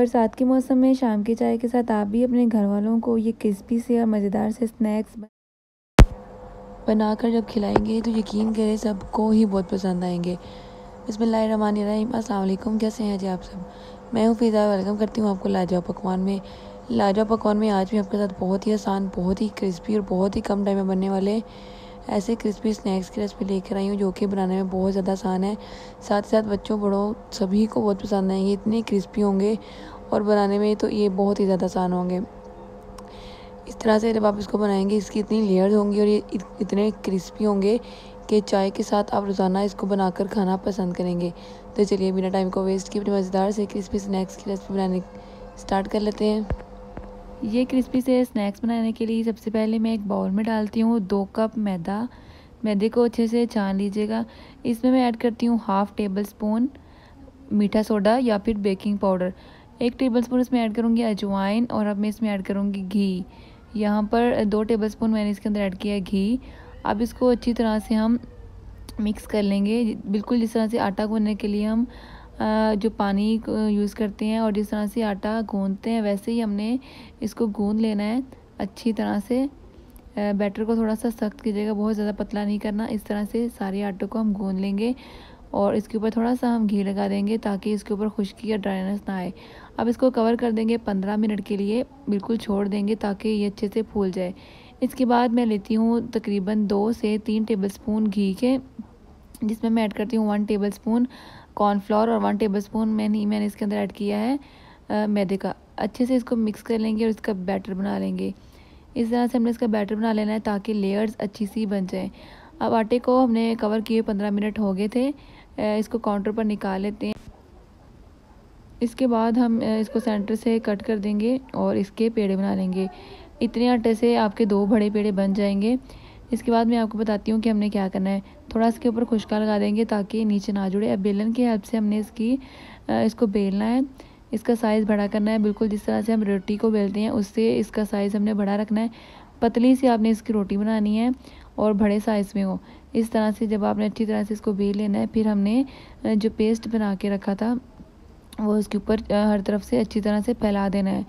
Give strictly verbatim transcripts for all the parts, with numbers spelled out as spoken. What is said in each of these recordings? बरसात के मौसम में शाम की चाय के साथ आप भी अपने घर वालों को ये क्रिस्पी से और मज़ेदार से स्नैक्स बनाकर जब खिलाएंगे तो यकीन करें सबको ही बहुत पसंद आएंगे। बिस्मिल्लाहिर्रहमानिर्रहीम। अस्सलाम वालेकुम, कैसे हैं जी आप सब? मैं हूँ फ़िज़ा, वेलकम करती हूँ आपको लाजवाब पकवान में। लाजवाब पकवान में आज भी आपके साथ बहुत ही आसान, बहुत ही क्रिस्पी और बहुत ही कम टाइम में बनने वाले ऐसे क्रिस्पी स्नैक्स की रेसिपी लेकर आई हूँ जो कि बनाने में बहुत ज़्यादा आसान है, साथ ही साथ बच्चों बड़ों सभी को बहुत पसंद आएंगे। इतने क्रिस्पी होंगे और बनाने में तो ये बहुत ही ज़्यादा आसान होंगे। इस तरह से जब आप इसको बनाएंगे, इसकी इतनी लेयर्स होंगी और ये इतने क्रिस्पी होंगे कि चाय के साथ आप रोज़ाना इसको बनाकर खाना पसंद करेंगे। तो चलिए बिना टाइम को वेस्ट किए अपने मज़ेदार से क्रिस्पी स्नैक्स की रेसिपी बनाने स्टार्ट कर लेते हैं। ये क्रिस्पी से स्नैक्स बनाने के लिए सबसे पहले मैं एक बाउल में डालती हूँ दो कप मैदा। मैदे को अच्छे से छान लीजिएगा। इसमें मैं ऐड करती हूँ हाफ़ टेबल स्पून मीठा सोडा या फिर बेकिंग पाउडर। एक टेबल स्पून इसमें ऐड करूँगी अजवाइन और अब मैं इसमें ऐड करूँगी घी। यहाँ पर दो टेबल स्पून मैंने इसके अंदर ऐड किया घी। अब इसको अच्छी तरह से हम मिक्स कर लेंगे, बिल्कुल जिस तरह से आटा गूँधने के लिए हम जो पानी यूज़ करते हैं और जिस तरह से आटा गूँधते हैं वैसे ही हमने इसको गूँध लेना है अच्छी तरह से। बैटर को थोड़ा सा सख्त कीजिएगा, बहुत ज़्यादा पतला नहीं करना। इस तरह से सारे आटे को हम गूँध लेंगे और इसके ऊपर थोड़ा सा हम घी लगा देंगे ताकि इसके ऊपर खुश्की या ड्राइनेस ना आए। अब इसको कवर कर देंगे पंद्रह मिनट के लिए, बिल्कुल छोड़ देंगे ताकि ये अच्छे से फूल जाए। इसके बाद मैं लेती हूँ तकरीबन दो से तीन टेबल स्पून घी के, जिसमें मैं ऐड करती हूँ वन टेबल स्पून कॉर्नफ्लोर और वन टेबलस्पून मैंने मैंने इसके अंदर ऐड किया है आ, मैदे का। अच्छे से इसको मिक्स कर लेंगे और इसका बैटर बना लेंगे। इस तरह से हमने इसका बैटर बना लेना है ताकि लेयर्स अच्छी सी बन जाएं। अब आटे को हमने कवर किए पंद्रह मिनट हो गए थे। आ, इसको काउंटर पर निकाल लेते हैं। इसके बाद हम इसको सेंटर से कट कर देंगे और इसके पेड़े बना लेंगे। इतने आटे से आपके दो बड़े पेड़े बन जाएंगे। इसके बाद मैं आपको बताती हूँ कि हमने क्या करना है। थोड़ा इसके ऊपर खुशका लगा देंगे ताकि नीचे ना जुड़े। अब बेलन की हेल्प से हमने इसकी इसको बेलना है। इसका साइज़ बड़ा करना है, बिल्कुल जिस तरह से हम रोटी को बेलते हैं उससे इसका साइज़ हमने बड़ा रखना है। पतली सी आपने इसकी रोटी बनानी है और बड़े साइज़ में हो। इस तरह से जब आपने अच्छी तरह से इसको बेल लेना है, फिर हमने जो पेस्ट बना के रखा था वो इसके ऊपर हर तरफ से अच्छी तरह से फैला देना है।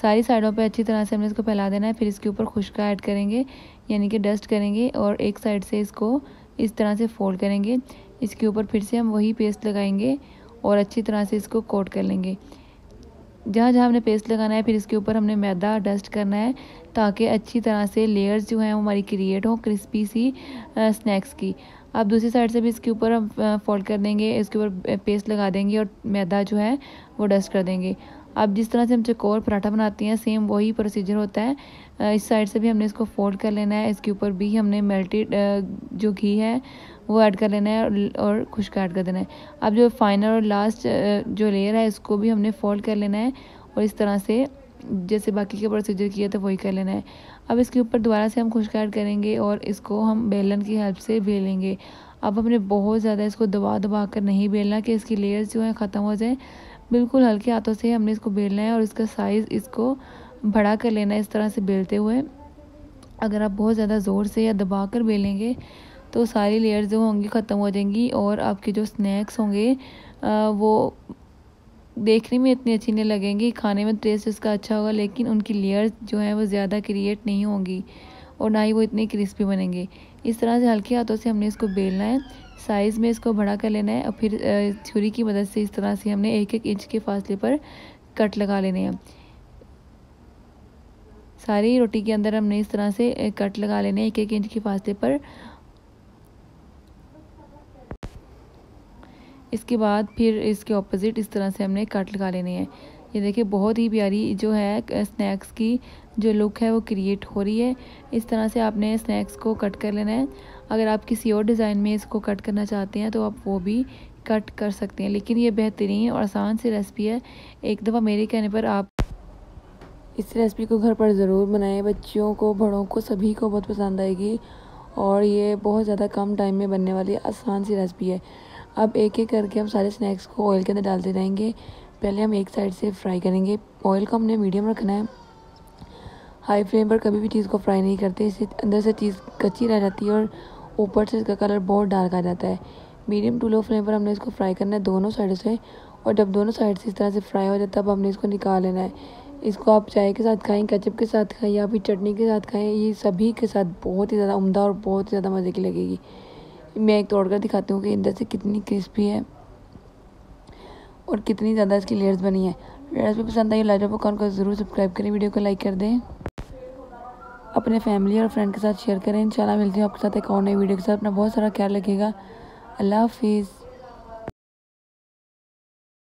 सारी साइडों पे अच्छी तरह से हमने इसको फैला देना है। फिर इसके ऊपर खुशका ऐड करेंगे यानी कि डस्ट करेंगे और एक साइड से इसको इस तरह से फोल्ड करेंगे। इसके ऊपर फिर से हम वही पेस्ट लगाएंगे और अच्छी तरह से इसको कोट कर लेंगे जहाँ जहाँ हमने पेस्ट लगाना है। फिर इसके ऊपर हमने मैदा डस्ट करना है ताकि अच्छी तरह से लेयर्स जो हैं वो हमारी क्रिएट हों क्रिस्पी सी स्नैक्स की। अब दूसरी साइड से भी इसके ऊपर हम फोल्ड कर देंगे, इसके ऊपर पेस्ट लगा देंगे और मैदा जो है वो डस्ट कर देंगे। अब जिस तरह से हम चकोर पराठा बनाते हैं सेम वही प्रोसीजर होता है। इस साइड से भी हमने इसको फोल्ड कर लेना है। इसके ऊपर भी हमने मेल्टेड जो घी है वो ऐड कर लेना है और खुशका ऐड कर देना है। अब जो फाइनल और लास्ट जो लेयर है इसको भी हमने फोल्ड कर लेना है और इस तरह से जैसे बाकी के प्रोसीजर किया था वही कर लेना है। अब इसके ऊपर दोबारा से हम खुशका ऐड करेंगे और इसको हम बेलन की हेल्प से बेलेंगे। अब हमने बहुत ज़्यादा इसको दबा दबा कर नहीं बेलना कि इसकी लेयर्स जो हैं ख़त्म हो जाए। बिल्कुल हल्के हाथों से हमने इसको बेलना है और इसका साइज़ इसको बड़ा कर लेना है इस तरह से बेलते हुए। अगर आप बहुत ज़्यादा ज़ोर से या दबा कर बेलेंगे तो सारी लेयर्स जो होंगी ख़त्म हो जाएंगी और आपके जो स्नैक्स होंगे वो देखने में इतनी अच्छी नहीं लगेंगी। खाने में टेस्ट इसका अच्छा होगा लेकिन उनकी लेयर्स जो हैं वो ज़्यादा क्रिएट नहीं होंगी और ना ही वो इतने क्रिस्पी बनेंगे। इस तरह से हल्के हाथों से हमने इसको बेलना है, साइज़ में इसको बड़ा कर लेना है और फिर छुरी की मदद से इस तरह से हमने एक एक इंच के फासले पर कट लगा लेने हैं। सारी रोटी के अंदर हमने इस तरह से कट लगा लेने हैं एक एक इंच के फासले पर। इसके बाद फिर इसके ऑपोजिट इस तरह से हमने कट लगा लेने हैं। ये देखिए बहुत ही प्यारी जो है स्नैक्स की जो लुक है वो क्रिएट हो रही है। इस तरह से आपने स्नैक्स को कट कर लेना है। अगर आप किसी और डिज़ाइन में इसको कट करना चाहते हैं तो आप वो भी कट कर सकते हैं, लेकिन ये बेहतरीन और आसान सी रेसिपी है। एक दफ़ा मेरे कहने पर आप इस रेसिपी को घर पर ज़रूर बनाएं। बच्चियों को, बड़ों को, सभी को बहुत पसंद आएगी और ये बहुत ज़्यादा कम टाइम में बनने वाली आसान सी रेसिपी है। अब एक एक करके हम सारे स्नैक्स को ऑयल के अंदर डालते रहेंगे। पहले हम एक साइड से फ्राई करेंगे। ऑयल को हमने मीडियम रखना है, हाई फ्लेम पर कभी भी चीज़ को फ्राई नहीं करते, इससे अंदर से चीज़ कच्ची रह जाती है और ऊपर से इसका कलर बहुत डार्क आ जाता है। मीडियम टू लो फ्लेम पर हमने इसको फ्राई करना है दोनों साइडों से और जब दोनों साइड से इस तरह से फ्राई हो जाए तब हमने इसको निकाल लेना है। इसको आप चाय के साथ खाएं, केचप के साथ खाएं या फिर चटनी के साथ खाएं, ये सभी के साथ बहुत ही ज़्यादा उम्दा और बहुत ही ज़्यादा मज़े की लगेगी। मैं एक तोड़ कर दिखाती हूँ कि अंदर से कितनी क्रिस्पी है और कितनी ज़्यादा इसकी लेयर्स बनी है। रेसिपी पसंद आई लाजवाब पकवान को ज़रूर सब्सक्राइब करें, वीडियो को लाइक कर दें, अपने फैमिली और फ्रेंड के साथ शेयर करें। इंशाल्लाह मिलती हूँ आपके साथ एक और नई वीडियो के साथ। अपना बहुत सारा ख्याल रखिएगा। अल्लाह हाफिज़।